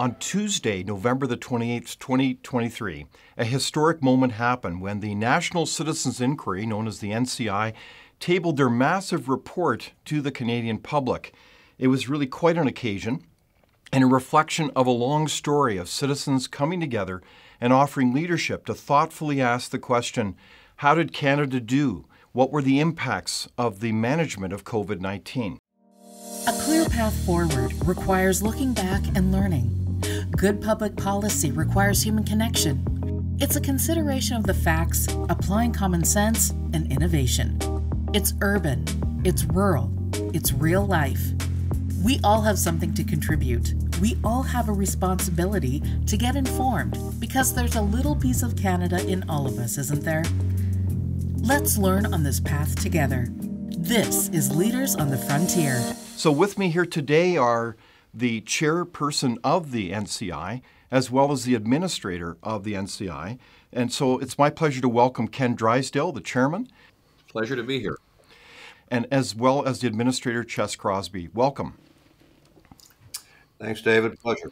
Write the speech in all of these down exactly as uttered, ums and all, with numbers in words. On Tuesday, November the twenty-eighth, twenty twenty-three, a historic moment happened when the National Citizens Inquiry, known as the N C I, tabled their massive report to the Canadian public. It was really quite an occasion and a reflection of a long story of citizens coming together and offering leadership to thoughtfully ask the question, how did Canada do? What were the impacts of the management of COVID nineteen? A clear path forward requires looking back and learning. Good public policy requires human connection. It's a consideration of the facts, applying common sense and innovation. It's urban, it's rural, it's real life. We all have something to contribute. We all have a responsibility to get informed because there's a little piece of Canada in all of us, isn't there? Let's learn on this path together. This is Leaders on the Frontier. So with me here today are the chairperson of the N C I, as well as the administrator of the N C I. And so it's my pleasure to welcome Ken Drysdale, the chairman. Pleasure to be here. And as well as the administrator, Ches Crosbie. Welcome. Thanks, David. Pleasure.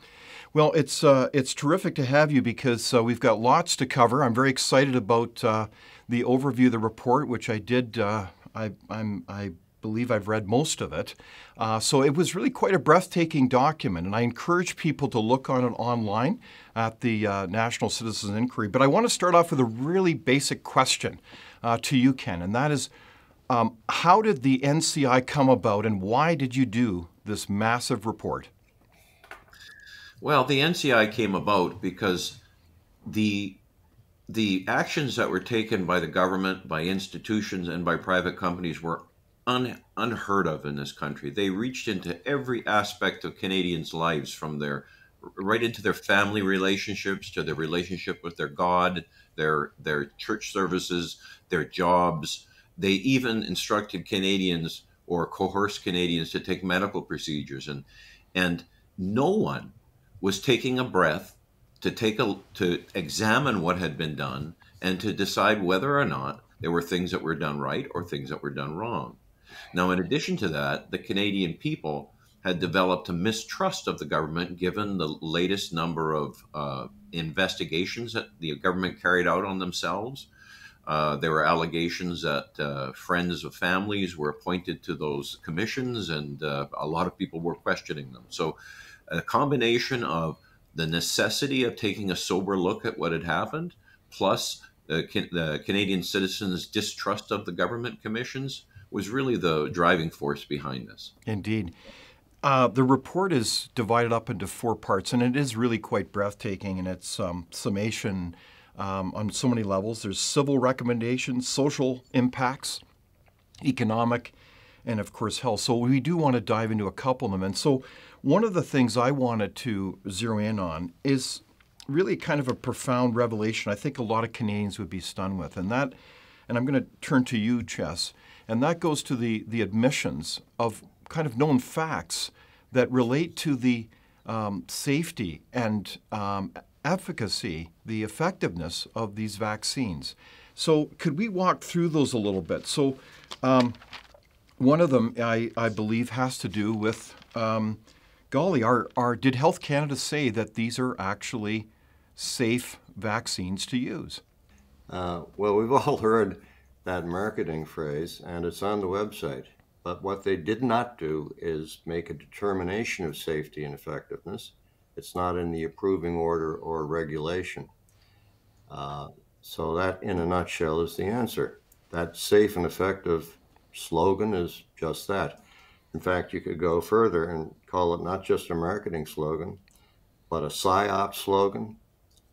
Well, it's, uh, it's terrific to have you because uh, we've got lots to cover. I'm very excited about uh, the overview of the report, which I did, uh, I, I'm, I believe I've read most of it. Uh, so it was really quite a breathtaking document, and I encourage people to look on it online at the uh, National Citizens Inquiry. But I want to start off with a really basic question uh, to you, Ken, and that is, um, how did the N C I come about, and why did you do this massive report? Well, the N C I came about because the the actions that were taken by the government, by institutions, and by private companies were Un, unheard of in this country. They reached into every aspect of Canadians' lives, from their right into their family relationships to their relationship with their God, their their church services, their jobs. They even instructed Canadians or coerced Canadians to take medical procedures, and and no one was taking a breath to take a to examine what had been done and to decide whether or not there were things that were done right or things that were done wrong. Now, in addition to that, the Canadian people had developed a mistrust of the government, given the latest number of uh, investigations that the government carried out on themselves. Uh, there were allegations that uh, friends of families were appointed to those commissions, and uh, a lot of people were questioning them. So a combination of the necessity of taking a sober look at what had happened, plus the, Can the Canadian citizens' distrust of the government commissions, was really the driving force behind this. Indeed. Uh, the report is divided up into four parts, and it is really quite breathtaking in its um, summation um, on so many levels. There's civil recommendations, social impacts, economic, and of course health. So we do want to dive into a couple of them. And so one of the things I wanted to zero in on is really kind of a profound revelation I think a lot of Canadians would be stunned with. And that, and I'm going to turn to you, Ches, and that goes to the, the admissions of kind of known facts that relate to the um, safety and um, efficacy, the effectiveness of these vaccines. So could we walk through those a little bit? So um, one of them, I, I believe, has to do with, um, golly, are, are, did Health Canada say that these are actually safe vaccines to use? Uh, well, we've all heard that marketing phrase, and it's on the website. But what they did not do is make a determination of safety and effectiveness. It's not in the approving order or regulation. Uh, so that, in a nutshell, is the answer. That safe and effective slogan is just that. In fact, you could go further and call it not just a marketing slogan, but a psyop slogan.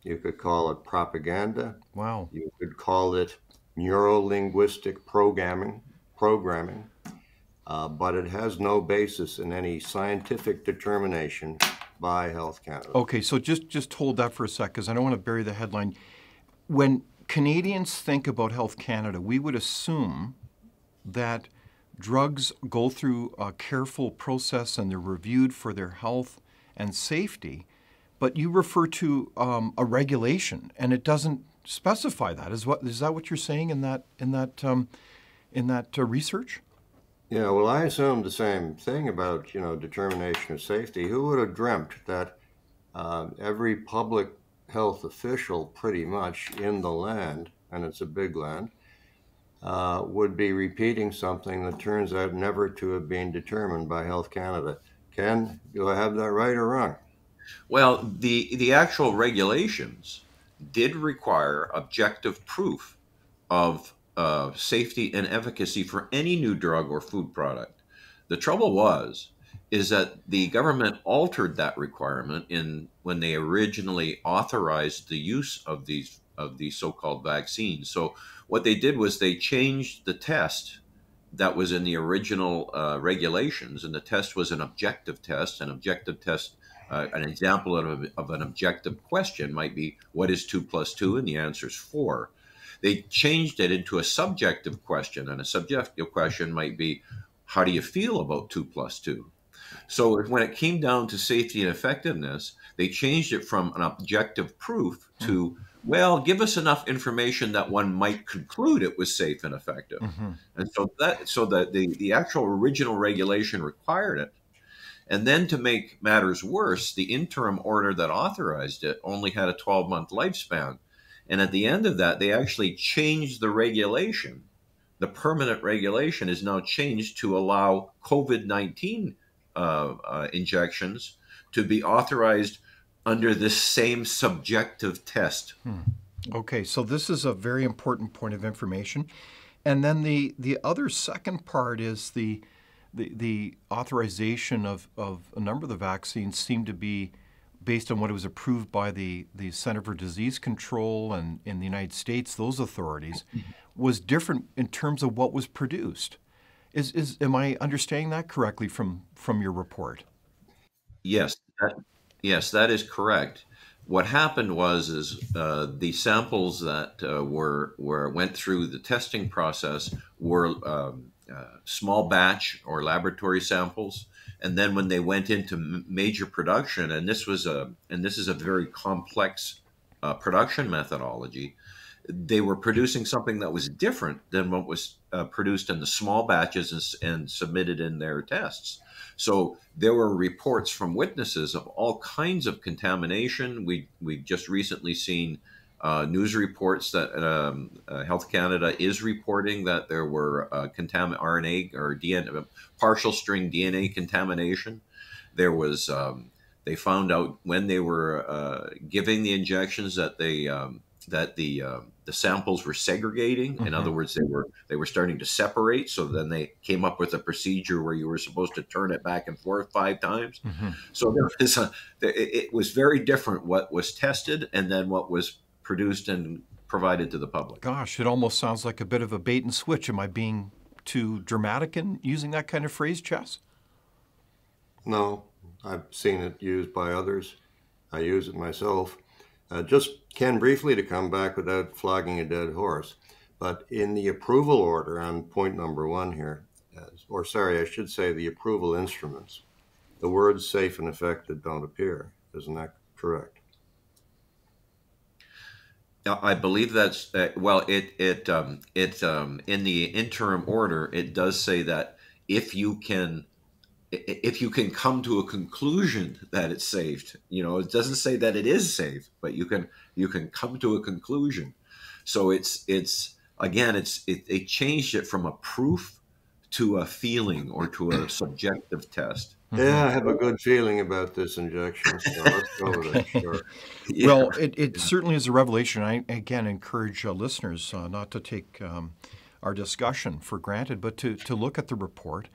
You could call it propaganda. Wow. You could call it neuro-linguistic programming, programming, uh, but it has no basis in any scientific determination by Health Canada. Okay, so just, just hold that for a sec, because I don't want to bury the headline. When Canadians think about Health Canada, we would assume that drugs go through a careful process and they're reviewed for their health and safety, but you refer to um, a regulation, and it doesn't specify that. Is what is that what you're saying in that in that um, in that uh, research? Yeah. Well, I assumed the same thing about you know determination of safety. Who would have dreamt that uh, every public health official pretty much in the land, and it's a big land, uh, would be repeating something that turns out never to have been determined by Health Canada. Ken, do I have that right or wrong? Well, the, the actual regulations did require objective proof of uh, safety and efficacy for any new drug or food product. The trouble was, is that the government altered that requirement in when they originally authorized the use of these of these so-called vaccines. So what they did was they changed the test that was in the original uh, regulations, and the test was an objective test. An objective test, uh, an example of, of an objective question might be, what is two plus two? And the answer is four. They changed it into a subjective question, and a subjective question might be, how do you feel about two plus two? So when it came down to safety and effectiveness, they changed it from an objective proof to, well, give us enough information that one might conclude it was safe and effective. Mm-hmm. And so that so that the, the actual original regulation required it. And then to make matters worse, the interim order that authorized it only had a twelve-month lifespan. And at the end of that, they actually changed the regulation. The permanent regulation is now changed to allow COVID nineteen uh, uh, injections to be authorized under this same subjective test. Hmm. Okay, so this is a very important point of information. And then the, the other second part is the, the, the authorization of, of a number of the vaccines seemed to be based on what was approved by the, the Center for Disease Control and in the United States, those authorities, was different in terms of what was produced. Is, is, am I understanding that correctly from, from your report? Yes. That, yes, that is correct. What happened was is uh, the samples that uh, were, were went through the testing process were um, uh, small batch or laboratory samples. And then when they went into major production, and this was a and this is a very complex uh, production methodology, they were producing something that was different than what was uh, produced in the small batches and, and submitted in their tests. So there were reports from witnesses of all kinds of contamination. We we've just recently seen uh, news reports that um, uh, Health Canada is reporting that there were uh, contamin R N A or D N A, partial string D N A contamination. There was um, they found out when they were uh, giving the injections that they um, that the uh, the samples were segregating. Mm-hmm. In other words, they were they were starting to separate. So then they came up with a procedure where you were supposed to turn it back and forth five times. Mm-hmm. So there was a, it was very different what was tested and then what was produced and provided to the public. Gosh, it almost sounds like a bit of a bait and switch. Am I being too dramatic in using that kind of phrase, Ches? No, I've seen it used by others. I use it myself. Uh, just, Ken, briefly to come back without flogging a dead horse, but in the approval order on point number one here, uh, or sorry, I should say the approval instruments, the words safe and effective don't appear. Isn't that correct? I believe that's, uh, well, it, it, um, it um, in the interim order, it does say that if you can if you can come to a conclusion that it's safe, you know, it doesn't say that it is safe, but you can, you can come to a conclusion. So it's, it's, again, it's, it, it changed it from a proof to a feeling or to a subjective test. Yeah, I have a good feeling about this injection. So let's go with it. Sure. Yeah. Well, it, it certainly is a revelation. I, again, encourage uh, listeners uh, not to take um, our discussion for granted, but to, to look at the report.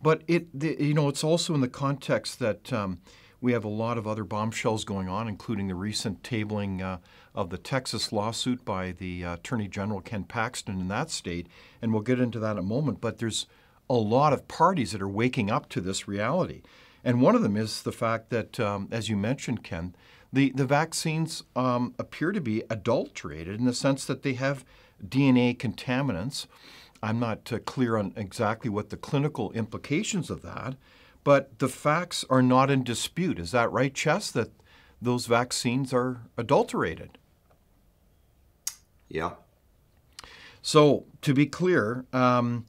But it, the, you know, it's also in the context that um, we have a lot of other bombshells going on, including the recent tabling uh, of the Texas lawsuit by the uh, Attorney General Ken Paxton in that state, and we'll get into that in a moment. But there's a lot of parties that are waking up to this reality, and one of them is the fact that, um, as you mentioned, Ken, the the vaccines um, appear to be adulterated in the sense that they have D N A contaminants. I'm not uh, clear on exactly what the clinical implications of that, but the facts are not in dispute. Is that right, Ches, that those vaccines are adulterated? Yeah. So to be clear, um,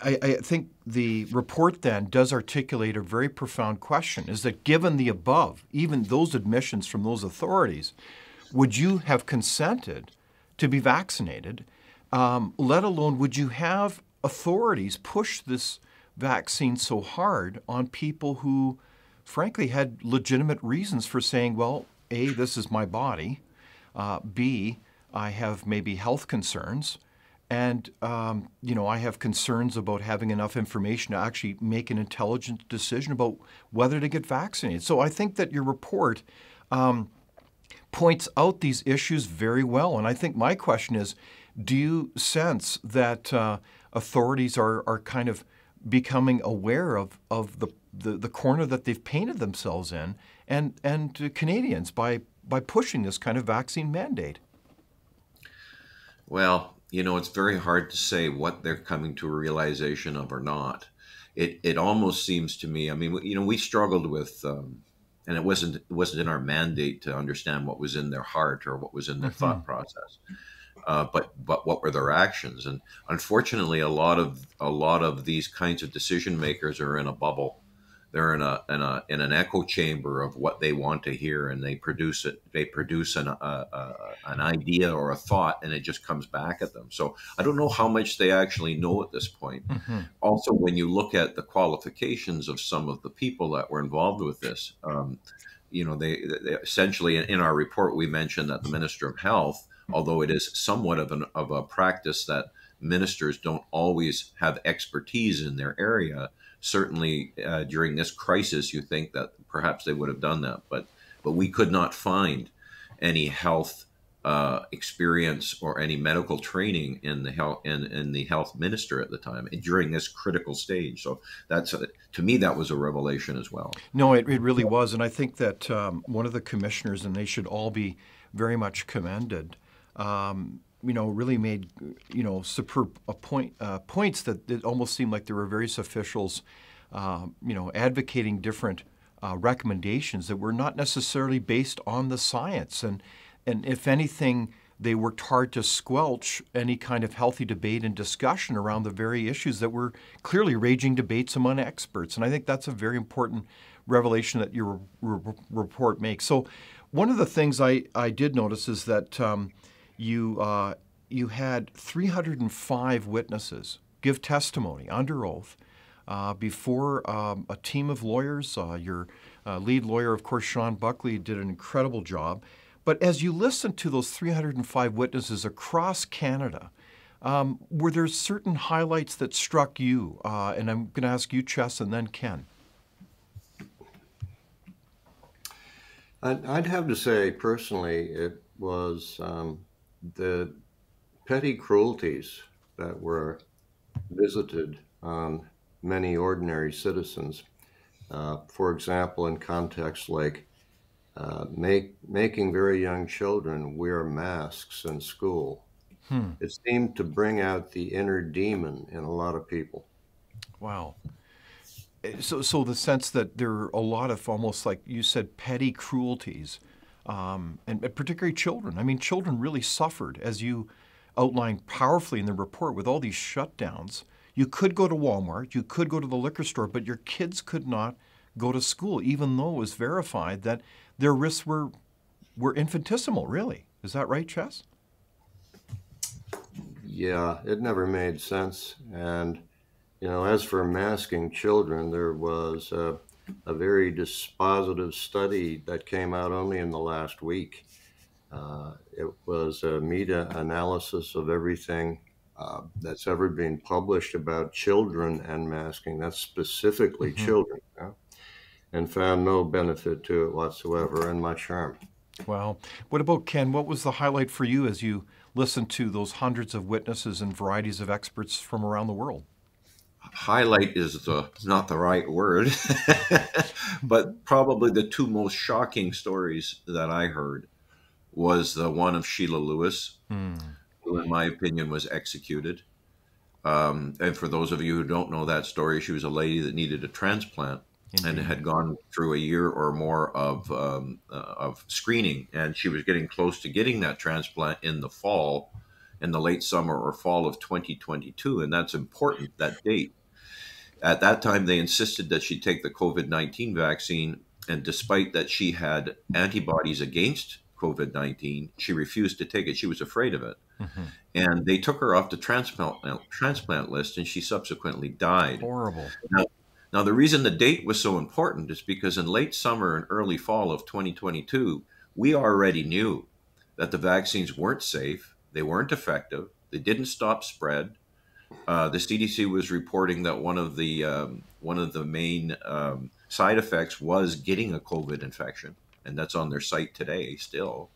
I, I think the report then does articulate a very profound question, is that given the above, even those admissions from those authorities, would you have consented to be vaccinated, um, let alone would you have authorities push this vaccine so hard on people who, frankly, had legitimate reasons for saying, well, A, this is my body, uh, B, I have maybe health concerns, and, um, you know, I have concerns about having enough information to actually make an intelligent decision about whether to get vaccinated. So I think that your report um, points out these issues very well. And I think my question is, do you sense that uh, authorities are, are kind of becoming aware of, of the, the, the corner that they've painted themselves in and, and uh, Canadians by, by pushing this kind of vaccine mandate? Well, you know, it's very hard to say what they're coming to a realization of or not. It it almost seems to me, I mean, you know, we struggled with, um, and it wasn't it wasn't in our mandate to understand what was in their heart or what was in their mm-hmm. thought process, uh, but but what were their actions? And unfortunately, a lot of a lot of these kinds of decision makers are in a bubble. They're in a in a in an echo chamber of what they want to hear, and they produce it. They produce an a, a, an idea or a thought, and it just comes back at them. So I don't know how much they actually know at this point. Mm-hmm. Also, when you look at the qualifications of some of the people that were involved with this, um, you know, they, they essentially in, in our report we mentioned that the Minister of Health, although it is somewhat of an of a practice that ministers don't always have expertise in their area. Certainly uh, during this crisis, you think that perhaps they would have done that, but but we could not find any health uh, experience or any medical training in the health in, in the health minister at the time and during this critical stage. So that's a, to me, that was a revelation as well. No, it, it really was. And I think that um, one of the commissioners, and they should all be very much commended, um, you know, really made, you know, superb uh, point, uh, points that it almost seemed like there were various officials, uh, you know, advocating different uh, recommendations that were not necessarily based on the science. And, and if anything, they worked hard to squelch any kind of healthy debate and discussion around the very issues that were clearly raging debates among experts. And I think that's a very important revelation that your re report makes. So one of the things I, I did notice is that um, You, uh, you had three hundred five witnesses give testimony under oath uh, before um, a team of lawyers. Uh, your uh, lead lawyer, of course, Sean Buckley, did an incredible job. But as you listened to those three hundred five witnesses across Canada, um, were there certain highlights that struck you? Uh, and I'm going to ask you, Ches, and then Ken. I'd, I'd have to say, personally, it was... Um, the petty cruelties that were visited on many ordinary citizens, uh, for example, in contexts like uh, make, making very young children wear masks in school. Hmm. It seemed to bring out the inner demon in a lot of people. Wow. So, so the sense that there are a lot of almost, like you said, petty cruelties. Um, and particularly children. I mean, children really suffered, as you outlined powerfully in the report, with all these shutdowns. You could go to Walmart, you could go to the liquor store, but your kids could not go to school, even though it was verified that their risks were, were infinitesimal, really. Is that right, Ches? Yeah, it never made sense. And, you know, as for masking children, there was... Uh, a very dispositive study that came out only in the last week. Uh, it was a meta-analysis of everything uh, that's ever been published about children and masking. That's specifically mm-hmm. children, yeah? And found no benefit to it whatsoever and much harm. Wow. What about Ken? What was the highlight for you as you listened to those hundreds of witnesses and varieties of experts from around the world? Highlight is the not the right word, but probably the two most shocking stories that I heard was the one of Sheila Lewis, mm. who in my opinion was executed. Um, and for those of you who don't know that story, she was a lady that needed a transplant mm-hmm. and had gone through a year or more of, um, uh, of screening. And she was getting close to getting that transplant in the fall, in the late summer or fall of twenty twenty-two. And that's important, that date. At that time, they insisted that she take the COVID nineteen vaccine, and despite that she had antibodies against COVID nineteen, she refused to take it. She was afraid of it. Mm-hmm. And they took her off the transplant transplant list, and she subsequently died. Horrible. Now, now, the reason the date was so important is because in late summer and early fall of twenty twenty-two, we already knew that the vaccines weren't safe, they weren't effective, they didn't stop spread. Uh, the C D C was reporting that one of the um, one of the main um, side effects was getting a COVID infection, and that's on their site today still.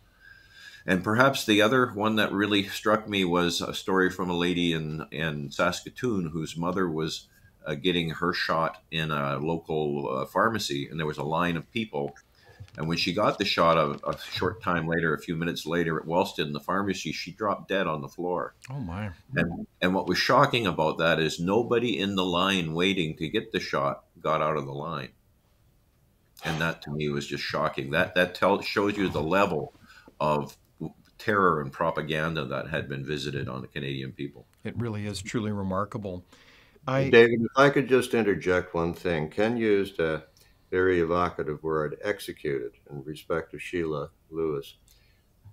And perhaps the other one that really struck me was a story from a lady in, in Saskatoon whose mother was uh, getting her shot in a local uh, pharmacy, and there was a line of people. And when she got the shot a, a short time later, a few minutes later at Wellston, the pharmacy, she dropped dead on the floor. Oh, my. And, and what was shocking about that is nobody in the line waiting to get the shot got out of the line. And that, to me, was just shocking. That, that tell, shows you the level of terror and propaganda that had been visited on the Canadian people. It really is truly remarkable. I... David, if I could just interject one thing. Ken used a very evocative word, executed, in respect of Sheila Lewis.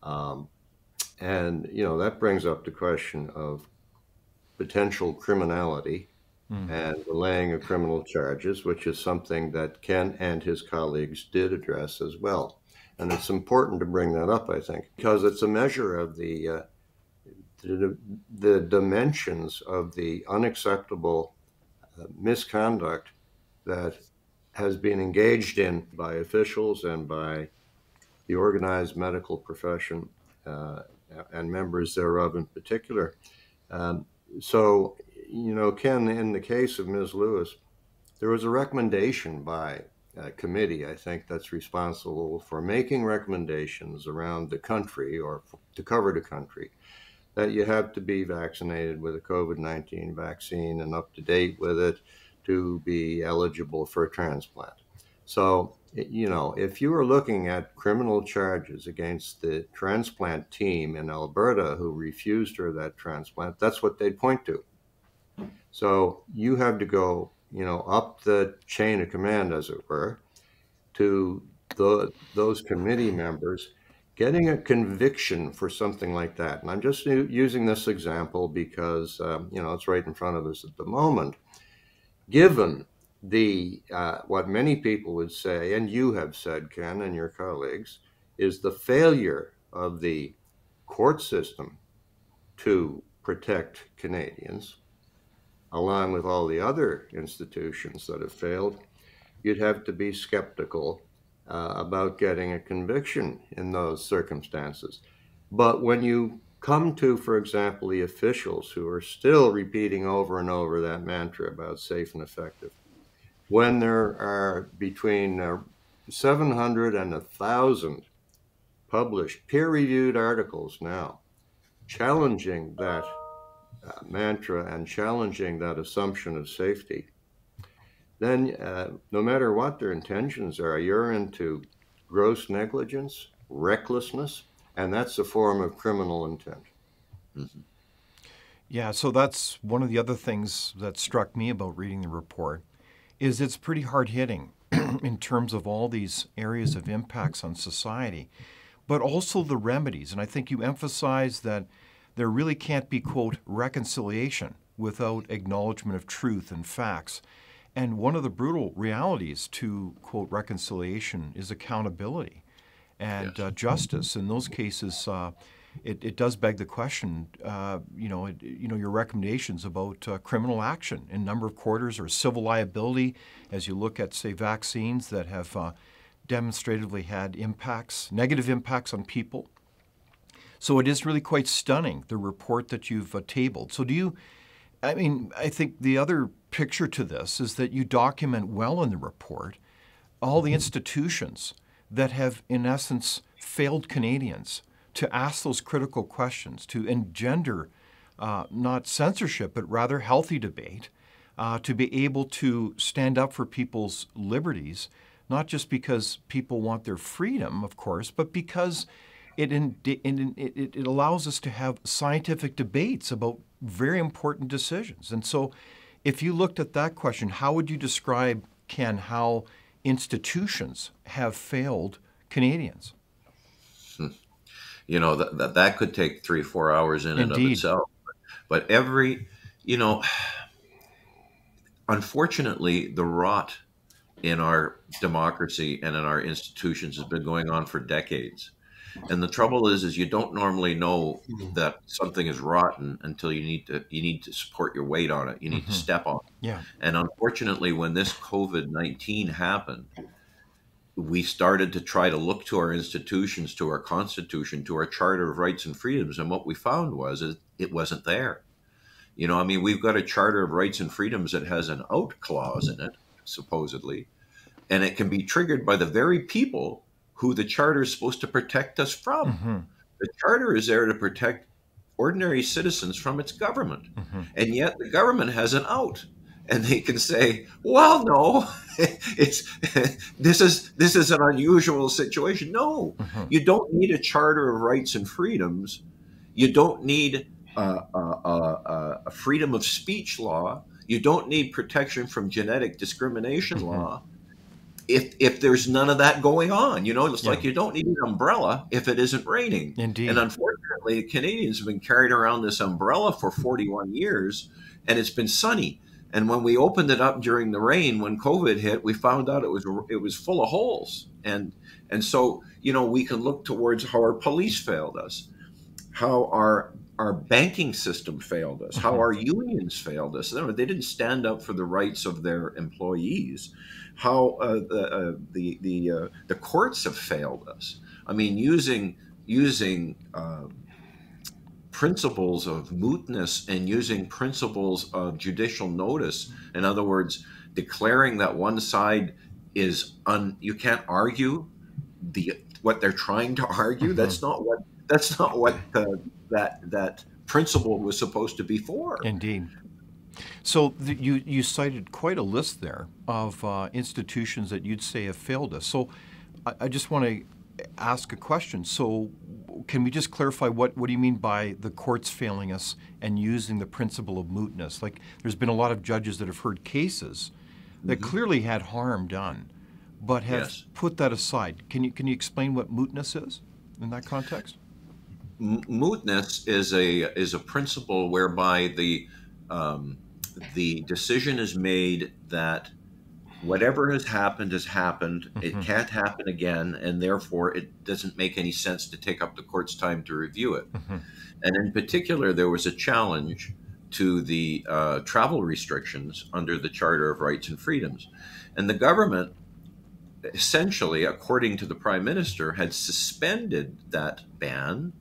Um, and, you know, that brings up the question of potential criminality mm-hmm. and the laying of criminal charges, which is something that Ken and his colleagues did address as well. And it's important to bring that up, I think, because it's a measure of the, uh, the, the dimensions of the unacceptable uh, misconduct that has been engaged in by officials and by the organized medical profession uh, and members thereof in particular. Um, so, you know, Ken, in the case of Miz Lewis, there was a recommendation by a committee, I think, that's responsible for making recommendations around the country or to cover the country that you have to be vaccinated with a COVID nineteen vaccine and up to date with it to be eligible for a transplant. So, you know, if you were looking at criminal charges against the transplant team in Alberta who refused her that transplant, that's what they'd point to. So you have to go, you know, up the chain of command, as it were, to the, those committee members getting a conviction for something like that. And I'm just using this example because, um, you know, it's right in front of us at the moment. Given the uh, what many people would say, and you have said, Ken, and your colleagues, is the failure of the court system to protect Canadians, along with all the other institutions that have failed, you'd have to be skeptical uh, about getting a conviction in those circumstances. But when you come to, for example, the officials who are still repeating over and over that mantra about safe and effective, when there are between uh, seven hundred and one thousand published peer-reviewed articles now challenging that uh, mantra and challenging that assumption of safety, then uh, no matter what their intentions are, you're into gross negligence, recklessness, and that's a form of criminal intent. Mm-hmm. Yeah, so that's one of the other things that struck me about reading the report is it's pretty hard-hitting in terms of all these areas of impacts on society, but also the remedies. And I think you emphasize that there really can't be, quote, reconciliation without acknowledgement of truth and facts. And one of the brutal realities to, quote, reconciliation is accountability and uh, justice. In those cases, uh, it, it does beg the question, uh, you know, it, you know, your recommendations about uh, criminal action in number of quarters or civil liability as you look at, say, vaccines that have uh, demonstratively had impacts, negative impacts on people. So it is really quite stunning, the report that you've uh, tabled. So do you, I mean, I think the other picture to this is that you document well in the report all the institutions that have, in essence, failed Canadians to ask those critical questions, to engender uh, not censorship, but rather healthy debate, uh, to be able to stand up for people's liberties, not just because people want their freedom, of course, but because it, in, in, it, it allows us to have scientific debates about very important decisions. And so If you looked at that question, how would you describe, Ken, how institutions have failed Canadians? Hmm. You know, that th that could take three, four hours in Indeed. and of itself. But every, you know, unfortunately, the rot in our democracy and in our institutions has been going on for decades. And the trouble is, is you don't normally know that something is rotten until you need to, you need to support your weight on it. You need mm-hmm. to step on it. Yeah. And unfortunately, when this COVID nineteen happened, we started to try to look to our institutions, to our constitution, to our Charter of Rights and Freedoms. And what we found was it, it wasn't there. You know, I mean, we've got a Charter of Rights and Freedoms that has an out clause in it, supposedly, and it can be triggered by the very people who the Charter is supposed to protect us from. Mm-hmm. The Charter is there to protect ordinary citizens from its government. Mm-hmm. And yet the government has an out. And they can say, well, no, it's this is this is an unusual situation. No, mm-hmm. you don't need a Charter of Rights and Freedoms. You don't need uh, uh, uh, a freedom of speech law. You don't need protection from genetic discrimination mm-hmm. law. If, if there's none of that going on, you know, it's yeah. like you don't need an umbrella if it isn't raining. Indeed. And unfortunately, Canadians have been carried around this umbrella for forty-one years, and it's been sunny. And when we opened it up during the rain, when COVID hit, we found out it was it was full of holes. And and so, you know, we can look towards how our police failed us, how our our banking system failed us, how our unions failed us. They didn't stand up for the rights of their employees, how uh, the, uh, the, the, uh, the courts have failed us. I mean, using, using uh, principles of mootness and using principles of judicial notice, in other words, declaring that one side is, un, you can't argue the what they're trying to argue, mm-hmm. that's not what That's not what uh, that that principle was supposed to be for. Indeed. So the, you you cited quite a list there of uh, institutions that you'd say have failed us. So I, I just want to ask a question. So can we just clarify what what do you mean by the courts failing us and using the principle of mootness? Like there's been a lot of judges that have heard cases that mm-hmm. clearly had harm done, but have yes. put that aside. Can you can you explain what mootness is in that context? Mootness is a is a principle whereby the um, the decision is made that whatever has happened has happened. Mm-hmm. It can't happen again, and therefore it doesn't make any sense to take up the court's time to review it. Mm-hmm. And in particular, there was a challenge to the uh, travel restrictions under the Charter of Rights and Freedoms, and the government, essentially, according to the Prime Minister, had suspended that ban.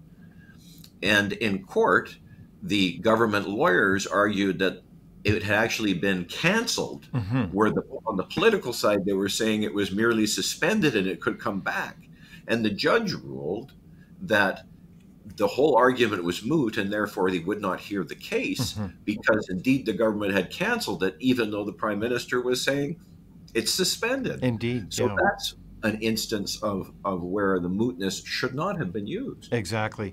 And in court, the government lawyers argued that it had actually been canceled, mm-hmm. where the, on the political side, they were saying it was merely suspended and it could come back. And the judge ruled that the whole argument was moot and therefore they would not hear the case mm-hmm. because indeed the government had canceled it, even though the Prime Minister was saying it's suspended. Indeed. So yeah. that's an instance of, of where the mootness should not have been used. Exactly.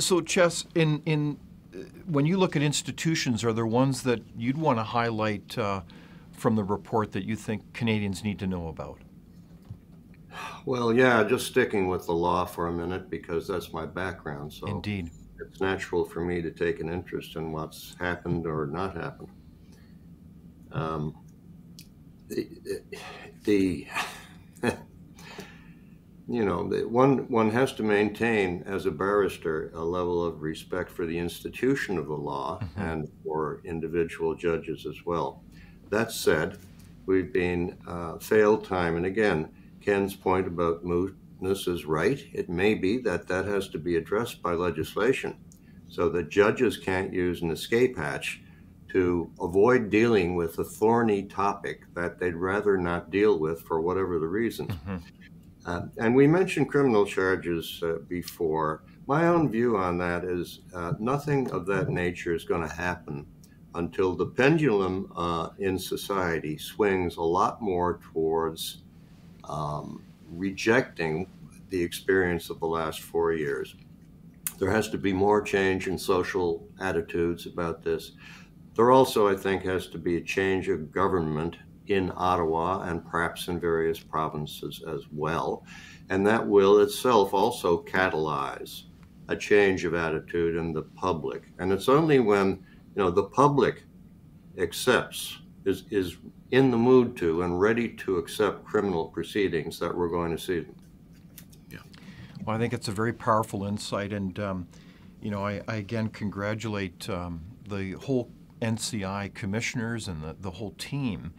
So, Ches, in, in, uh, when you look at institutions, are there ones that you'd want to highlight uh, from the report that you think Canadians need to know about? Well, yeah, just sticking with the law for a minute, because that's my background. So Indeed. It's natural for me to take an interest in what's happened or not happened. Um, the... the You know, one, one has to maintain, as a barrister, a level of respect for the institution of the law mm-hmm. and for individual judges as well. That said, we've been uh, failed time and again. Ken's point about mootness is right. It may be that that has to be addressed by legislation so that judges can't use an escape hatch to avoid dealing with a thorny topic that they'd rather not deal with for whatever the reasons. Mm-hmm. Uh, and we mentioned criminal charges uh, before. My own view on that is uh, nothing of that nature is going to happen until the pendulum uh, in society swings a lot more towards um, rejecting the experience of the last four years. There has to be more change in social attitudes about this. There also, I think, has to be a change of government in Ottawa and perhaps in various provinces as well. And that will itself also catalyze a change of attitude in the public. And it's only when, you know, the public accepts, is, is in the mood to and ready to accept criminal proceedings that we're going to see them. Yeah. Well, I think it's a very powerful insight. And, um, you know, I, I again congratulate um, the whole N C I commissioners and the, the whole team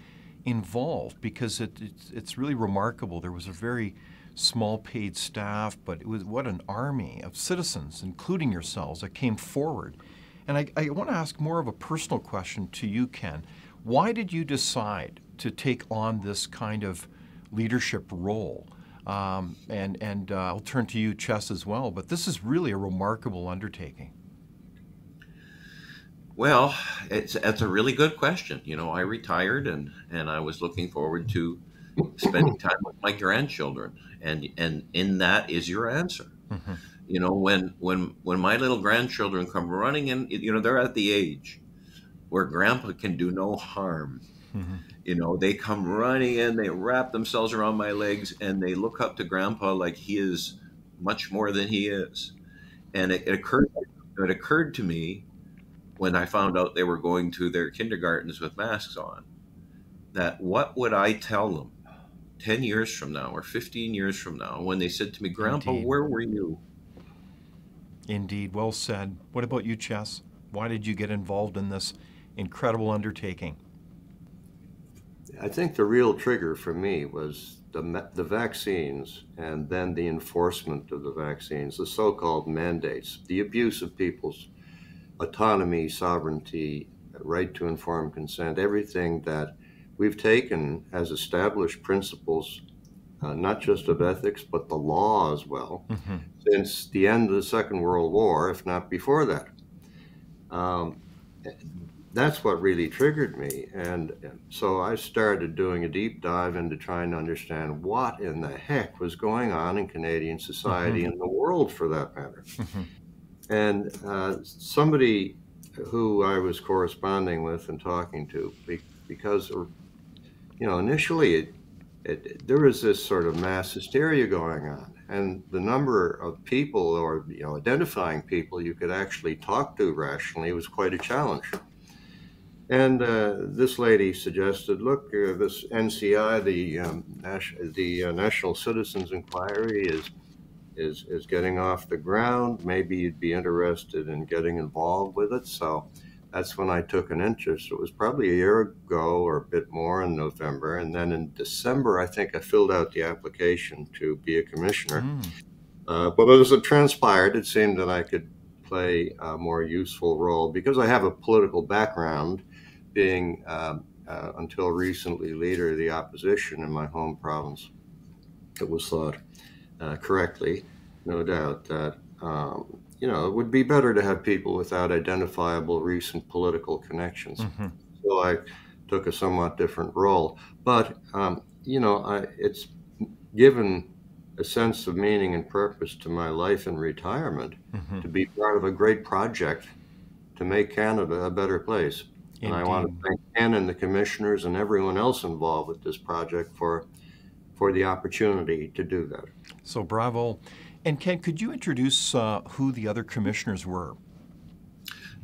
involved, because it, it's, it's really remarkable. There was a very small paid staff, but it was what an army of citizens, including yourselves, that came forward. And I, I want to ask more of a personal question to you, Ken. Why did you decide to take on this kind of leadership role? Um, and and uh, I'll turn to you, Ches, as well, but this is really a remarkable undertaking. Well, it's, it's a really good question. You know, I retired and, and I was looking forward to spending time with my grandchildren. And, and in that is your answer. Mm-hmm. You know, when, when, when my little grandchildren come running in, you know, they're at the age where grandpa can do no harm. Mm-hmm. You know, they come running in, they wrap themselves around my legs and they look up to grandpa like he is much more than he is. And it, it occurred, it occurred to me when I found out they were going to their kindergartens with masks on, that what would I tell them ten years from now or fifteen years from now when they said to me, Grandpa, Indeed. Where were you? Indeed, well said. What about you, Ches? Why did you get involved in this incredible undertaking? I think the real trigger for me was the, the vaccines and then the enforcement of the vaccines, the so-called mandates, the abuse of people's autonomy, sovereignty, right to informed consent, everything that we've taken as established principles, uh, not just of ethics, but the law as well, mm-hmm. since the end of the Second World War, if not before that. Um, that's what really triggered me. And so I started doing a deep dive into trying to understand what in the heck was going on in Canadian society mm-hmm. and the world for that matter. Mm-hmm. And uh, somebody who I was corresponding with and talking to, because, you know, initially it, it, there was this sort of mass hysteria going on. And the number of people or, you know, identifying people you could actually talk to rationally was quite a challenge. And uh, this lady suggested, look, uh, this N C I, the, um, Nash, the uh, National Citizens Inquiry is Is, is getting off the ground. Maybe you'd be interested in getting involved with it. So that's when I took an interest. It was probably a year ago or a bit more in November. And then in December, I think I filled out the application to be a commissioner. Mm. Uh, but as it transpired, it seemed that I could play a more useful role because I have a political background, being uh, uh, until recently leader of the opposition in my home province. It was thought. Uh, correctly, no doubt, that, um, you know, it would be better to have people without identifiable recent political connections. Mm-hmm. So I took a somewhat different role. But, um, you know, I, it's given a sense of meaning and purpose to my life in retirement mm-hmm. to be part of a great project to make Canada a better place. Indeed. And I want to thank Ken and the commissioners and everyone else involved with this project for for the opportunity to do that. So bravo. And Ken, could you introduce uh, who the other commissioners were?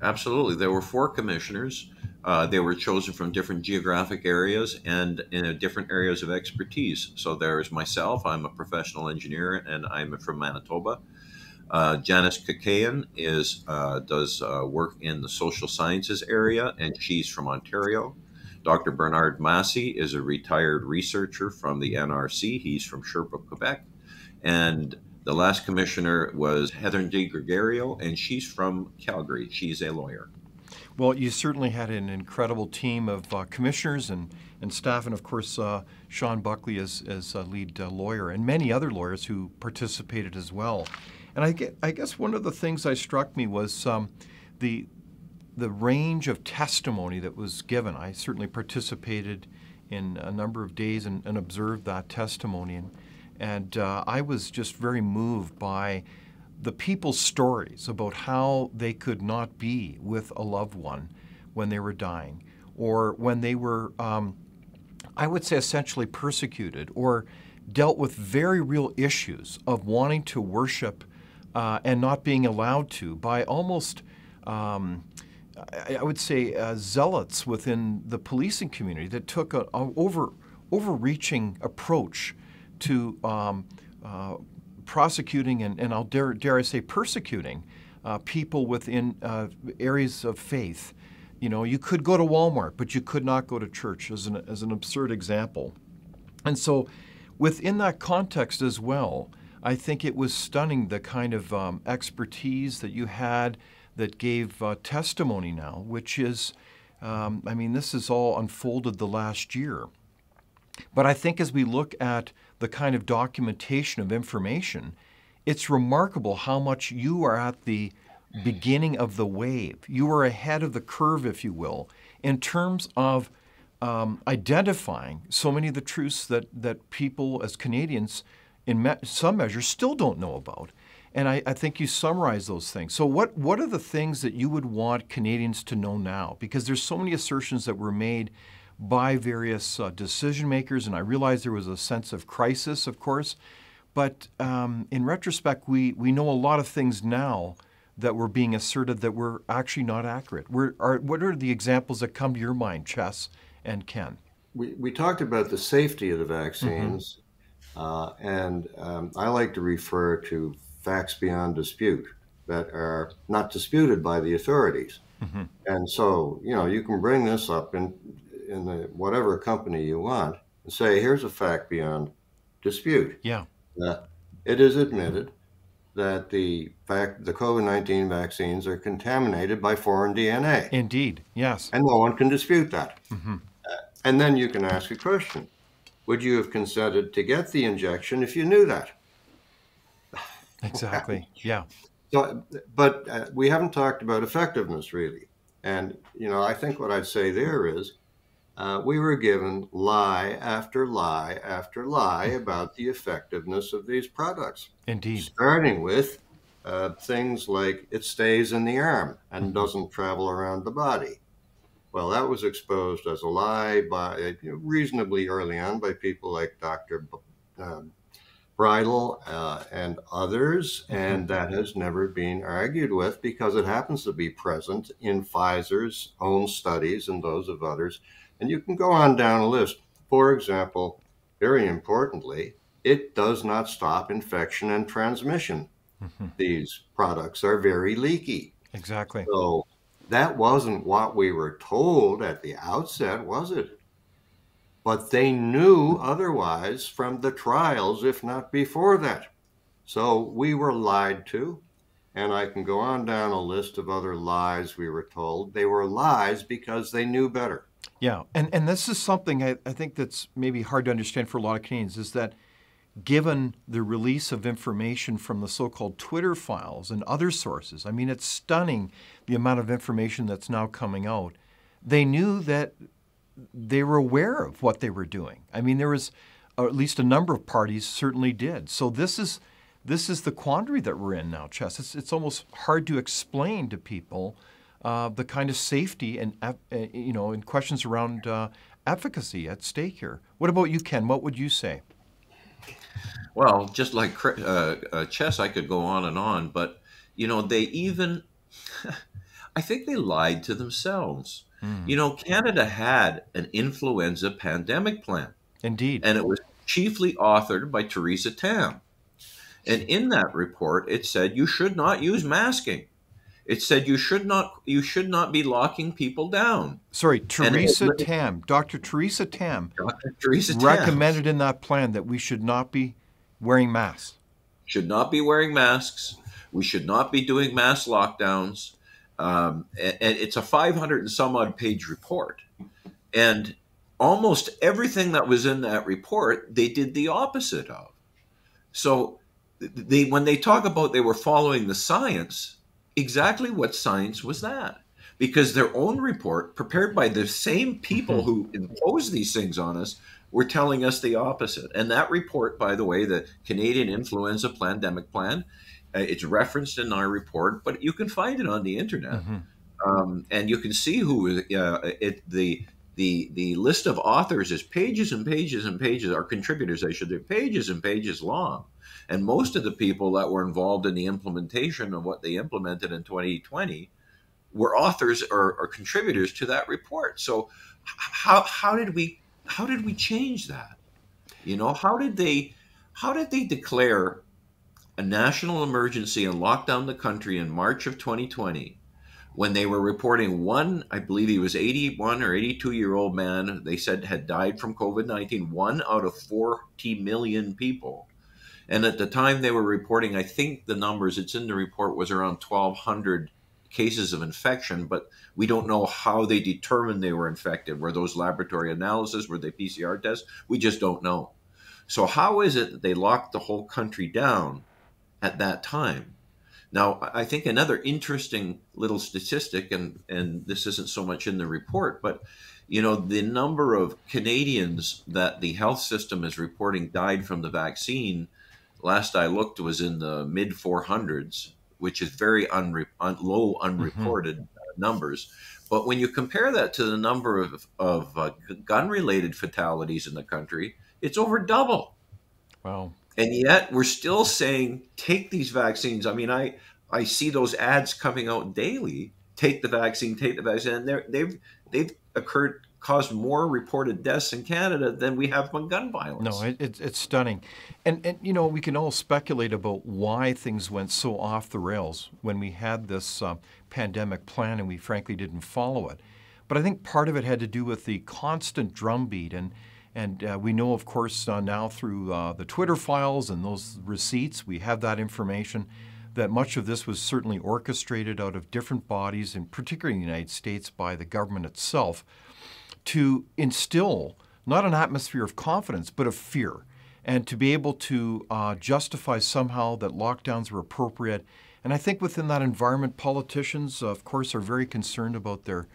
Absolutely. There were four commissioners. Uh, they were chosen from different geographic areas and in different areas of expertise. So there's myself. I'm a professional engineer and I'm from Manitoba. Uh, Janice Kakayan is, uh, does uh, work in the social sciences area and she's from Ontario. Doctor Bernard Massey is a retired researcher from the N R C. He's from Sherbrooke, Quebec. And the last commissioner was Heather D. Gregorio, and she's from Calgary. She's a lawyer. Well, you certainly had an incredible team of uh, commissioners and, and staff, and of course, uh, Sean Buckley as, as a lead uh, lawyer, and many other lawyers who participated as well. And I, get, I guess one of the things that struck me was um, the the range of testimony that was given. I certainly participated in a number of days and, and observed that testimony. And, and uh, I was just very moved by the people's stories about how they could not be with a loved one, when they were dying, or when they were, um, I would say, essentially persecuted, or dealt with very real issues of wanting to worship uh, and not being allowed to by almost, um, I would say, uh, zealots within the policing community that took an over, overreaching approach to um, uh, prosecuting and, and I'll dare, dare I say, persecuting uh, people within uh, areas of faith. You know, you could go to Walmart, but you could not go to church, as an, as an absurd example. And so within that context as well, I think it was stunning the kind of um, expertise that you had that gave uh, testimony now, which is, um, I mean, this has all unfolded the last year. But I think as we look at the kind of documentation of information, it's remarkable how much you are at the beginning of the wave. You are ahead of the curve, if you will, in terms of Um, identifying so many of the truths that, that people as Canadians in me some measure still don't know about. And I, I think you summarize those things. So what, what are the things that you would want Canadians to know now? Because there's so many assertions that were made by various uh, decision makers, and I realize there was a sense of crisis, of course. But um, in retrospect, we, we know a lot of things now that were being asserted that were actually not accurate. We're, are, what are the examples that come to your mind, Ches? And Ken, we, we talked about the safety of the vaccines, mm-hmm. uh, and um, I like to refer to facts beyond dispute that are not disputed by the authorities. Mm-hmm. And so, you know, you can bring this up in in the, whatever company you want and say, here's a fact beyond dispute. Yeah, uh, it is admitted that the fact the COVID nineteen vaccines are contaminated by foreign D N A. Indeed, yes. And no one can dispute that. Mm-hmm. uh, and then you can ask a question. Would you have consented to get the injection if you knew that? Exactly, yeah. So, but uh, we haven't talked about effectiveness, really. And, you know, I think what I'd say there is uh, we were given lie after lie after lie about the effectiveness of these products. Indeed. Starting with uh, things like it stays in the arm and doesn't travel around the body. Well, that was exposed as a lie by you know, reasonably early on by people like Doctor Um, Bridle uh, and others, and that has never been argued with because it happens to be present in Pfizer's own studies and those of others. And you can go on down a list. For example, very importantly, it does not stop infection and transmission. Mm-hmm. These products are very leaky. Exactly. So that wasn't what we were told at the outset, was it? But they knew otherwise from the trials, if not before that. So we were lied to, and I can go on down a list of other lies we were told. They were lies because they knew better. Yeah, and, and this is something I, I think that's maybe hard to understand for a lot of Canadians, is that given the release of information from the so-called Twitter files and other sources, I mean, it's stunning the amount of information that's now coming out. They knew that they were aware of what they were doing. I mean, there was, or at least a number of parties certainly did. So this is, this is the quandary that we're in now, Ches. It's, it's almost hard to explain to people uh, the kind of safety and, uh, you know, and questions around uh, efficacy at stake here. What about you, Ken? What would you say? Well, just like uh, uh, Ches, I could go on and on, but, you know, they even, I think they lied to themselves. Mm. You know, Canada had an influenza pandemic plan. Indeed. And it was chiefly authored by Theresa Tam. And in that report, it said you should not use masking. It said you should not you should not be locking people down. Sorry, Theresa it, Tam, Doctor Theresa Tam, Doctor Theresa Tam recommended in that plan that we should not be wearing masks. Should not be wearing masks. We should not be doing mass lockdowns. Um, and it's a five hundred and some odd page report. And almost everything that was in that report, they did the opposite of. So they, when they talk about they were following the science, exactly what science was that? Because their own report, prepared by the same people who imposed these things on us, were telling us the opposite. And that report, by the way, the Canadian Influenza Pandemic Plan, it's referenced in our report, but you can find it on the internet. Mm-hmm. Um, and you can see who uh, it, the the the list of authors is pages and pages and pages, or contributors, I should say, pages and pages long. And most of the people that were involved in the implementation of what they implemented in twenty twenty were authors or, or contributors to that report. So how how did we how did we change that? You know, how did they how did they declare a national emergency and lock down the country in March of twenty twenty? When they were reporting one, I believe he was eighty-one or eighty-two year old man, they said had died from COVID nineteen, one out of forty million people. And at the time they were reporting, I think the numbers, it's in the report, was around twelve hundred cases of infection, but we don't know how they determined they were infected. Were those laboratory analyses? Were they P C R tests? We just don't know. So how is it that they locked the whole country down at that time? Now, I think another interesting little statistic, and, and this isn't so much in the report, but, you know, the number of Canadians that the health system is reporting died from the vaccine, last I looked, was in the mid four hundreds, which is very unre un low unreported mm-hmm. numbers. But when you compare that to the number of, of uh, gun-related fatalities in the country, it's over double. Wow. And yet we're still saying, take these vaccines. I mean, I, I see those ads coming out daily, take the vaccine, take the vaccine. And they've, they've occurred, caused more reported deaths in Canada than we have from gun violence. No, it, it, it's stunning. And, and, you know, we can all speculate about why things went so off the rails when we had this uh, pandemic plan and we frankly didn't follow it. But I think part of it had to do with the constant drumbeat and And uh, we know, of course, uh, now through uh, the Twitter files and those receipts, we have that information that much of this was certainly orchestrated out of different bodies, and particularly in the United States by the government itself, to instill not an atmosphere of confidence, but of fear, and to be able to uh, justify somehow that lockdowns were appropriate. And I think within that environment, politicians, of course, are very concerned about their,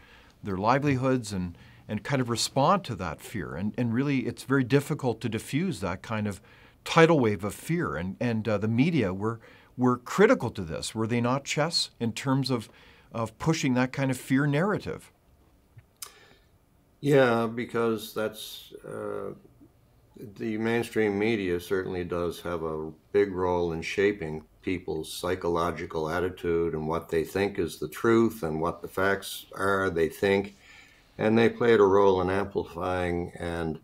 their livelihoods and and kind of respond to that fear. And, and really, it's very difficult to diffuse that kind of tidal wave of fear. And, and uh, the media were, were critical to this, were they not, Ches, in terms of, of pushing that kind of fear narrative? Yeah, because that's, uh, the mainstream media certainly does have a big role in shaping people's psychological attitude and what they think is the truth and what the facts are they think. And they played a role in amplifying and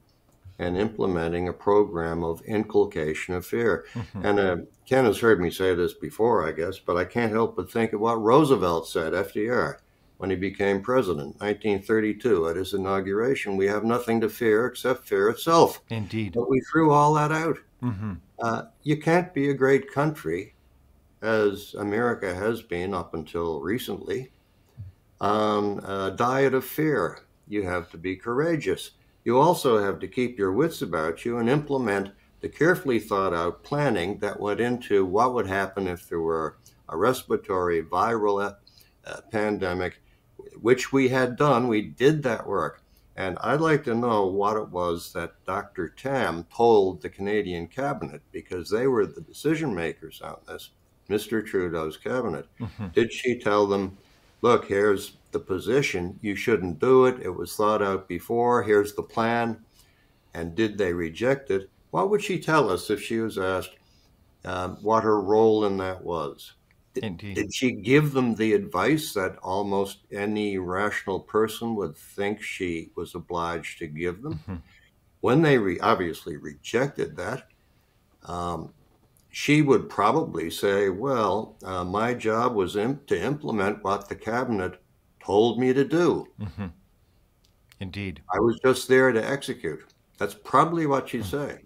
and implementing a program of inculcation of fear. Mm-hmm. And uh, Ken has heard me say this before, I guess, but I can't help but think of what Roosevelt said, F D R, when he became president, nineteen thirty-two, at his inauguration. We have nothing to fear except fear itself. Indeed. But we threw all that out. Mm-hmm. uh, you can't be a great country, as America has been up until recently, on a diet of fear. You have to be courageous. You also have to keep your wits about you and implement the carefully thought out planning that went into what would happen if there were a respiratory viral uh, pandemic, which we had done. We did that work. And I'd like to know what it was that Doctor Tam told the Canadian cabinet, because they were the decision makers on this, Mister Trudeau's cabinet. Mm-hmm. Did she tell them, look, here's the position, you shouldn't do it, it was thought out before, here's the plan, and did they reject it? What would she tell us if she was asked um, what her role in that was? Indeed. Did she give them the advice that almost any rational person would think she was obliged to give them? Mm-hmm. When they re obviously rejected that, um, she would probably say, well, uh, my job was imp to implement what the cabinet told me to do. Mm-hmm. Indeed. I was just there to execute. That's probably what she'd mm-hmm. say.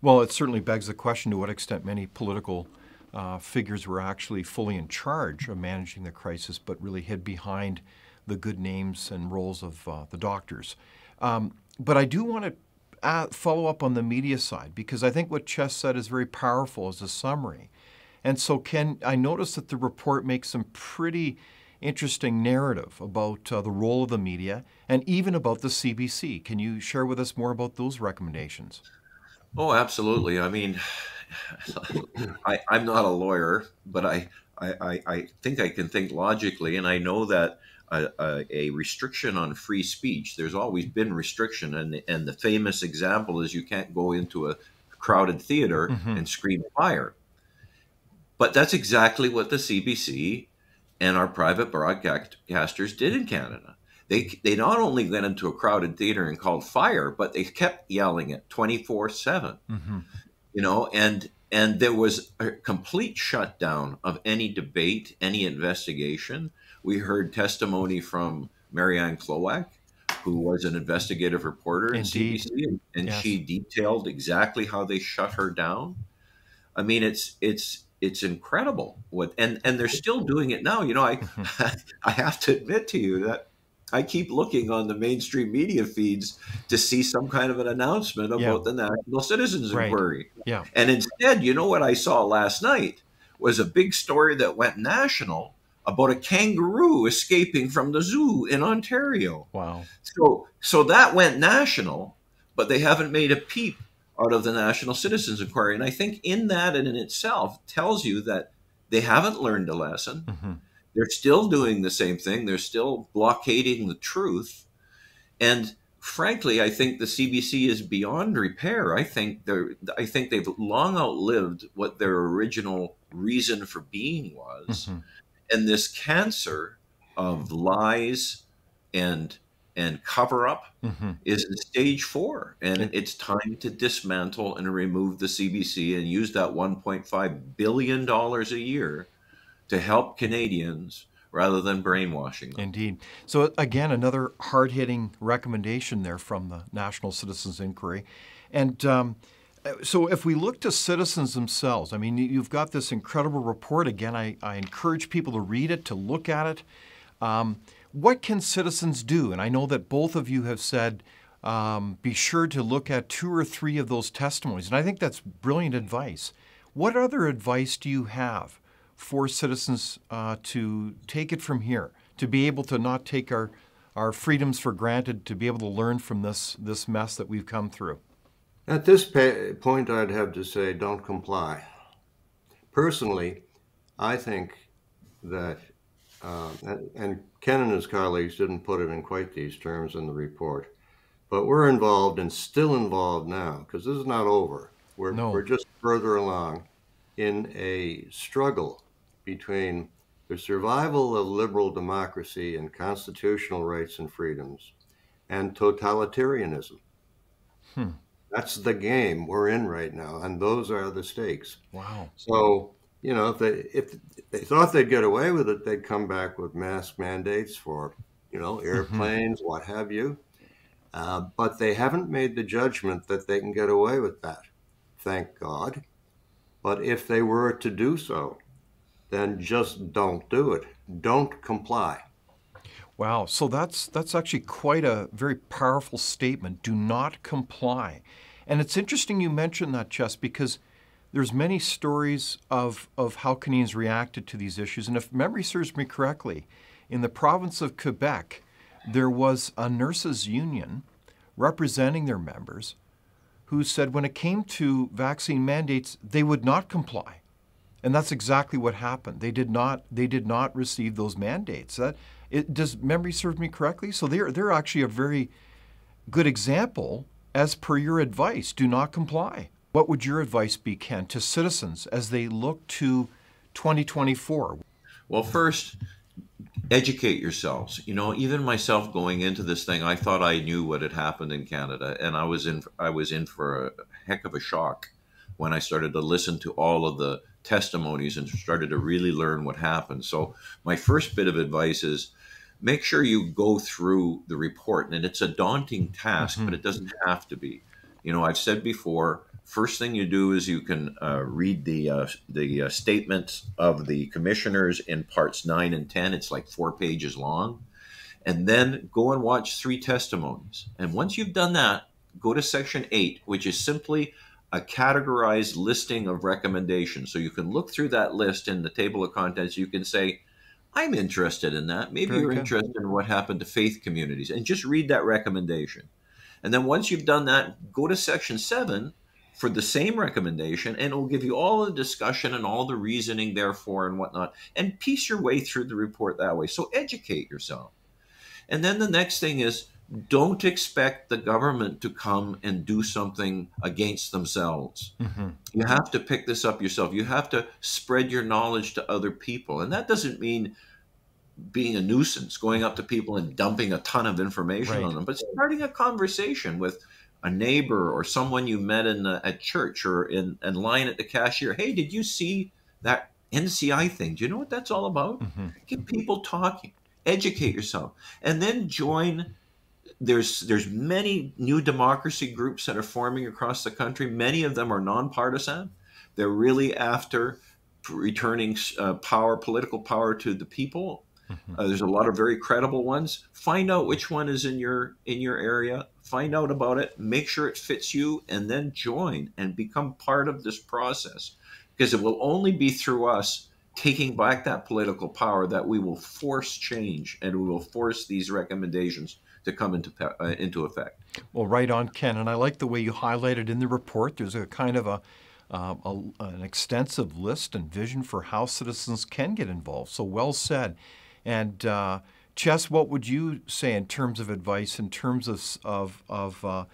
Well, it certainly begs the question to what extent many political uh, figures were actually fully in charge of managing the crisis, but really hid behind the good names and roles of uh, the doctors. Um, but I do want to Uh, follow up on the media side, because I think what Ches said is very powerful as a summary. And so, Ken, I noticed that the report makes some pretty interesting narrative about uh, the role of the media and even about the C B C. Can you share with us more about those recommendations? Oh, absolutely. I mean, I, I'm not a lawyer, but I, I, I think I can think logically, and I know that a, a, a restriction on free speech. There's always been restriction, and and the famous example is you can't go into a crowded theater mm-hmm. and scream fire. But that's exactly what the C B C and our private broadcasters did in Canada. They, they not only went into a crowded theater and called fire, but they kept yelling it twenty-four seven, mm-hmm. you know, and and there was a complete shutdown of any debate, any investigation. We heard testimony from Marianne Klowak, who was an investigative reporter Indeed. in C B C, and, and yes. she detailed exactly how they shut her down. I mean, it's it's it's incredible what, and and they're still doing it now. You know, I mm-hmm. I have to admit to you that I keep looking on the mainstream media feeds to see some kind of an announcement about yeah. the National Citizens right. Inquiry. Yeah. And instead, you know what I saw last night was a big story that went national about a kangaroo escaping from the zoo in Ontario. Wow. So, so that went national, but they haven't made a peep out of the National Citizens Inquiry. And I think in that and in itself tells you that they haven't learned a lesson. Mm-hmm. They're still doing the same thing. They're still blockading the truth. And frankly, I think the C B C is beyond repair. I think they're, I think they've long outlived what their original reason for being was. Mm-hmm. And this cancer of lies and and cover up mm-hmm. is stage four. And it's time to dismantle and remove the C B C and use that one point five billion dollars a year to help Canadians rather than brainwashing them. Indeed. So again, another hard-hitting recommendation there from the National Citizens Inquiry. And um, so if we look to citizens themselves, I mean, you've got this incredible report. Again, I, I encourage people to read it, to look at it. Um, what can citizens do? And I know that both of you have said, um, be sure to look at two or three of those testimonies. And I think that's brilliant advice. What other advice do you have for citizens uh, to take it from here, to be able to not take our, our freedoms for granted, to be able to learn from this, this mess that we've come through? At this point, I'd have to say, don't comply. Personally, I think that, uh, and Ken and his colleagues didn't put it in quite these terms in the report, but we're involved and still involved now, because this is not over. We're, no. we're just further along in a struggle between the survival of liberal democracy and constitutional rights and freedoms and totalitarianism. Hmm. That's the game we're in right now, and those are the stakes. Wow. So, you know, if they, if they thought they'd get away with it, they'd come back with mask mandates for, you know, airplanes, mm-hmm. what have you. Uh, but they haven't made the judgment that they can get away with that, thank God. But if they were to do so, then just don't do it. Don't comply. Wow. So that's that's actually quite a very powerful statement. Do not comply. And it's interesting you mentioned that, Ches, because there's many stories of, of how Canadians reacted to these issues. And if memory serves me correctly, in the province of Quebec, there was a nurses' union representing their members who said when it came to vaccine mandates, they would not comply. And that's exactly what happened. They did not, they did not receive those mandates. That, it, does memory serve me correctly? So they're, they're actually a very good example as per your advice. Do not comply. What would your advice be, Ken, to citizens as they look to twenty twenty-four? Well, first, educate yourselves. You know, even myself going into this thing, I thought I knew what had happened in Canada. And I was in, I was in for a heck of a shock when I started to listen to all of the testimonies and started to really learn what happened. So my first bit of advice is make sure you go through the report. And it's a daunting task, mm-hmm. but it doesn't have to be. You know, I've said before, first thing you do is you can uh, read the, uh, the uh, statements of the commissioners in parts nine and ten. It's like four pages long. And then go and watch three testimonies. And once you've done that, go to section eight, which is simply a categorized listing of recommendations. So you can look through that list in the table of contents. You can say, I'm interested in that. Maybe Very you're good. interested in what happened to faith communities. And just read that recommendation. And then once you've done that, go to section seven for the same recommendation, and it'll give you all the discussion and all the reasoning, therefore, and whatnot, and piece your way through the report that way. So educate yourself. And then the next thing is, don't expect the government to come and do something against themselves. Mm-hmm. You have to pick this up yourself. You have to spread your knowledge to other people. And that doesn't mean being a nuisance, going up to people and dumping a ton of information right. on them, but starting a conversation with a neighbor or someone you met in the, at church or in, in line at the cashier. Hey, did you see that N C I thing? Do you know what that's all about? Mm-hmm. Get people talking, educate yourself, and then join. There's there's many new democracy groups that are forming across the country. Many of them are nonpartisan. They're really after returning uh, power, political power to the people. Mm-hmm. uh, there's a lot of very credible ones. Find out which one is in your in your area. Find out about it. Make sure it fits you, and then join and become part of this process. Because it will only be through us taking back that political power that we will force change, and we will force these recommendations to come into, uh, into effect. Well, right on, Ken. And I like the way you highlighted in the report, there's a kind of a, uh, a, an extensive list and vision for how citizens can get involved. So well said. And uh, Ches, what would you say in terms of advice, in terms of, of, of uh,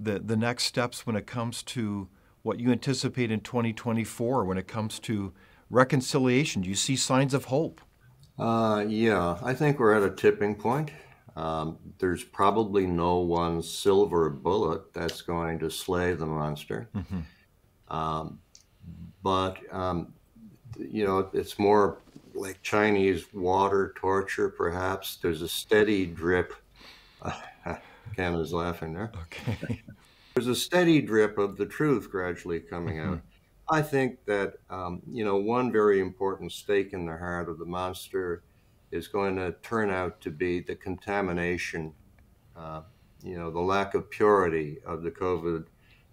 the, the next steps when it comes to what you anticipate in twenty twenty-four when it comes to reconciliation? Do you see signs of hope? Uh, yeah, I think we're at a tipping point. Um, there's probably no one silver bullet that's going to slay the monster. Mm-hmm. um, but, um, you know, it's more like Chinese water torture, perhaps. There's a steady drip. Ken is laughing there. Okay. There's a steady drip of the truth gradually coming mm-hmm. out. I think that, um, you know, one very important stake in the heart of the monster is going to turn out to be the contamination, uh, you know, the lack of purity of the COVID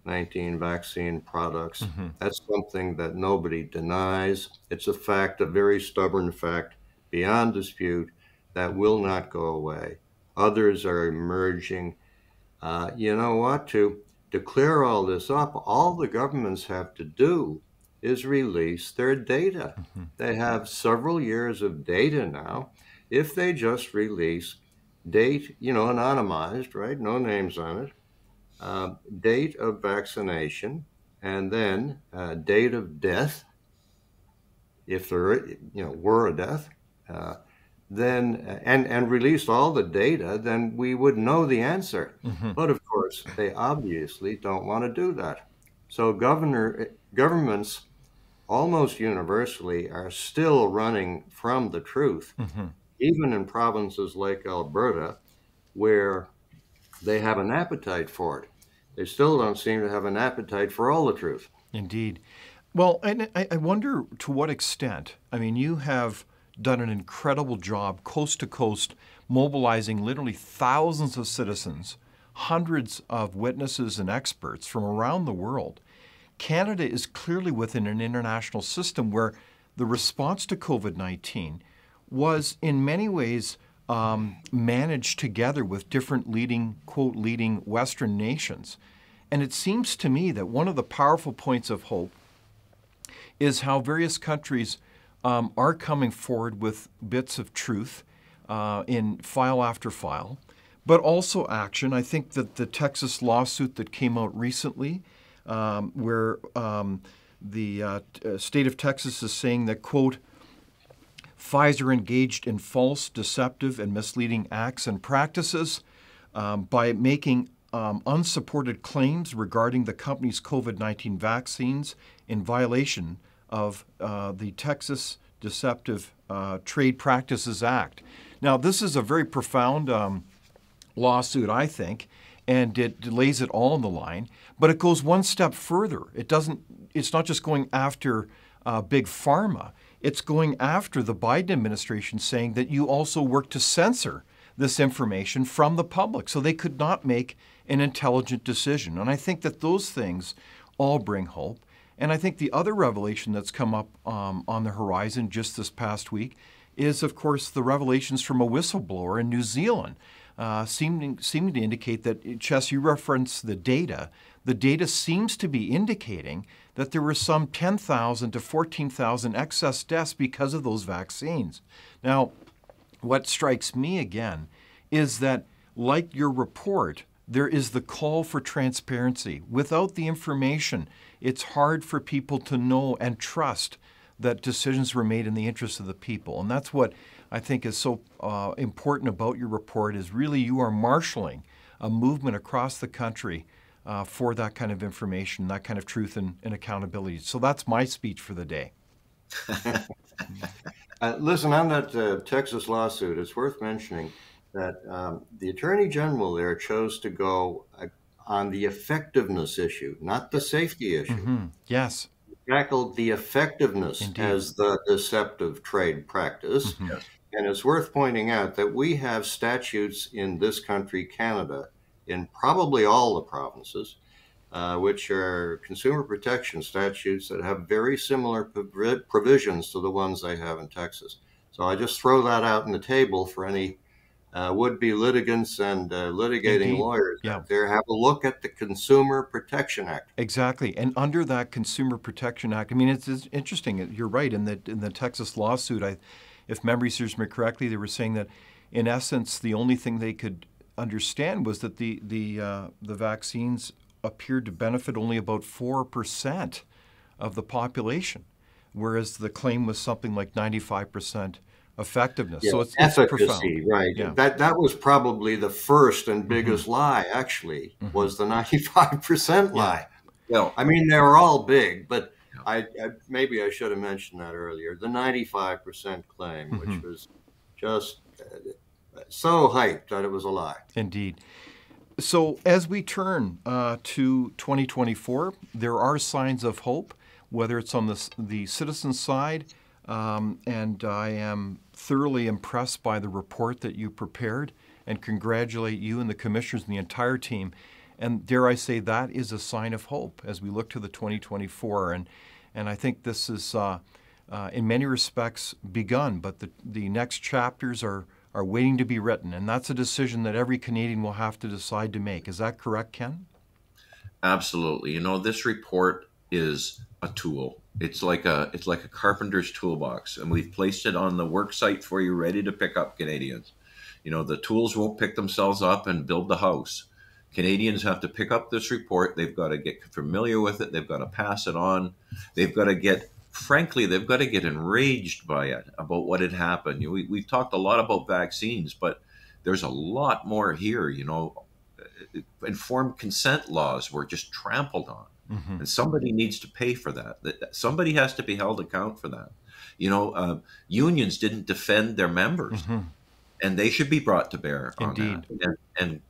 nineteen vaccine products. Mm-hmm. That's something that nobody denies. It's a fact, a very stubborn fact, beyond dispute, that will not go away. Others are emerging. Uh, you know what? To, to clear all this up, all the governments have to do is release their data. Mm-hmm. They have several years of data now. If they just release date, you know, anonymized, right? No names on it. Uh, date of vaccination, and then uh, date of death, if there, you know, were a death, uh, then and and released all the data, then we would know the answer. Mm-hmm. But of course, they obviously don't want to do that. So governor governments. almost universally are still running from the truth, mm-hmm. even in provinces like Alberta, where they have an appetite for it. They still don't seem to have an appetite for all the truth. Indeed. Well, and I wonder to what extent, I mean, you have done an incredible job coast to coast, mobilizing literally thousands of citizens, hundreds of witnesses and experts from around the world. Canada is clearly within an international system where the response to COVID nineteen was in many ways um, managed together with different leading, quote, leading Western nations. And it seems to me that one of the powerful points of hope is how various countries um, are coming forward with bits of truth uh, in file after file, but also action. I think that the Texas lawsuit that came out recently Um, where um, the uh, state of Texas is saying that, quote, Pfizer engaged in false, deceptive, and misleading acts and practices um, by making um, unsupported claims regarding the company's COVID nineteen vaccines in violation of uh, the Texas Deceptive uh, Trade Practices Act. Now, this is a very profound um, lawsuit, I think, and it lays it all on the line, but it goes one step further. It doesn't, it's not just going after uh, big pharma, it's going after the Biden administration saying that you also work to censor this information from the public so they could not make an intelligent decision. And I think that those things all bring hope. And I think the other revelation that's come up um, on the horizon just this past week is, of course, the revelations from a whistleblower in New Zealand. Uh, seeming, seeming to indicate that, Ches, you referenced the data. The data seems to be indicating that there were some ten thousand to fourteen thousand excess deaths because of those vaccines. Now, what strikes me again is that, like your report, there is the call for transparency. Without the information, it's hard for people to know and trust that decisions were made in the interest of the people. And that's what I think is so uh, important about your report, is really you are marshalling a movement across the country uh, for that kind of information, that kind of truth and, and accountability. So that's my speech for the day. uh, listen, on that uh, Texas lawsuit, it's worth mentioning that um, the Attorney General there chose to go uh, on the effectiveness issue, not the safety issue. Mm-hmm. Yes. Tackled the effectiveness Indeed. As the deceptive trade practice. Mm-hmm. Yes. And it's worth pointing out that we have statutes in this country, Canada, in probably all the provinces, uh, which are consumer protection statutes that have very similar prov provisions to the ones they have in Texas. So I just throw that out in the table for any uh, would-be litigants and uh, litigating Indeed. Lawyers yeah. out there. Have a look at the Consumer Protection Act. Exactly. And under that Consumer Protection Act, I mean, it's, it's interesting. You're right. In the, in the Texas lawsuit, I... if memory serves me correctly, they were saying that, in essence, the only thing they could understand was that the the uh, the vaccines appeared to benefit only about four percent of the population, whereas the claim was something like ninety-five percent effectiveness. Yeah, so it's, efficacy, it's profound, right? Yeah. That that was probably the first and biggest mm-hmm. lie. Actually, mm-hmm. was the ninety-five percent lie. Yeah. Well, I mean, they were all big, but. I, I, maybe I should have mentioned that earlier. The ninety-five percent claim, which mm-hmm. was just uh, so hyped that it was a lie. Indeed. So as we turn uh, to twenty twenty-four, there are signs of hope, whether it's on the, the citizen side, um, and I am thoroughly impressed by the report that you prepared and congratulate you and the commissioners and the entire team. And dare I say, that is a sign of hope as we look to the twenty twenty-four. And, and I think this is, uh, uh, in many respects, begun. But the, the next chapters are, are waiting to be written. And that's a decision that every Canadian will have to decide to make. Is that correct, Ken? Absolutely. You know, this report is a tool. It's like a, it's like a carpenter's toolbox. And we've placed it on the work site for you, ready to pick up, Canadians. You know, the tools won't pick themselves up and build the house. Canadians have to pick up this report. They've got to get familiar with it. They've got to pass it on. They've got to get, frankly, they've got to get enraged by it, about what had happened. We, we've talked a lot about vaccines, but there's a lot more here. You know, informed consent laws were just trampled on. Mm-hmm. And somebody needs to pay for that. That. Somebody has to be held account for that. You know, uh, unions didn't defend their members, mm-hmm. and they should be brought to bear Indeed. On that. And, and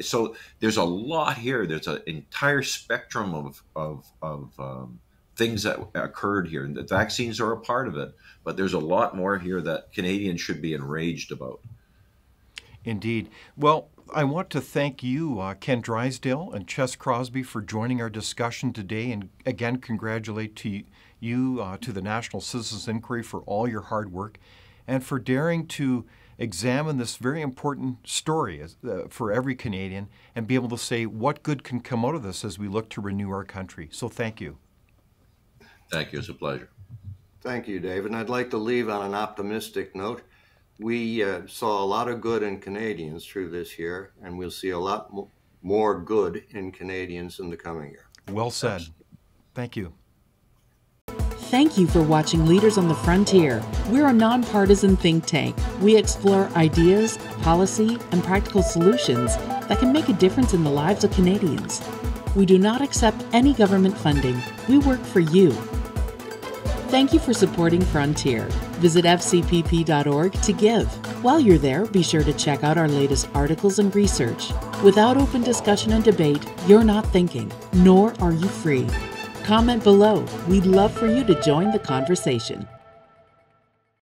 so there's a lot here. There's an entire spectrum of, of, of um, things that occurred here. And the vaccines are a part of it, but there's a lot more here that Canadians should be enraged about. Indeed. Well, I want to thank you, uh, Ken Drysdale and Ches Crosbie, for joining our discussion today. And again, congratulate to you, uh, to the National Citizens Inquiry, for all your hard work and for daring to examine this very important story for every Canadian and be able to say what good can come out of this as we look to renew our country. So thank you. Thank you. It's a pleasure. Thank you, Dave. And I'd like to leave on an optimistic note. We uh, saw a lot of good in Canadians through this year, and we'll see a lot mo more good in Canadians in the coming year. Well said. Thanks. Thank you. Thank you for watching Leaders on the Frontier. We're a nonpartisan think tank. We explore ideas, policy, and practical solutions that can make a difference in the lives of Canadians. We do not accept any government funding. We work for you. Thank you for supporting Frontier. Visit F C P P dot org to give. While you're there, be sure to check out our latest articles and research. Without open discussion and debate, you're not thinking, nor are you free. Comment below. We'd love for you to join the conversation.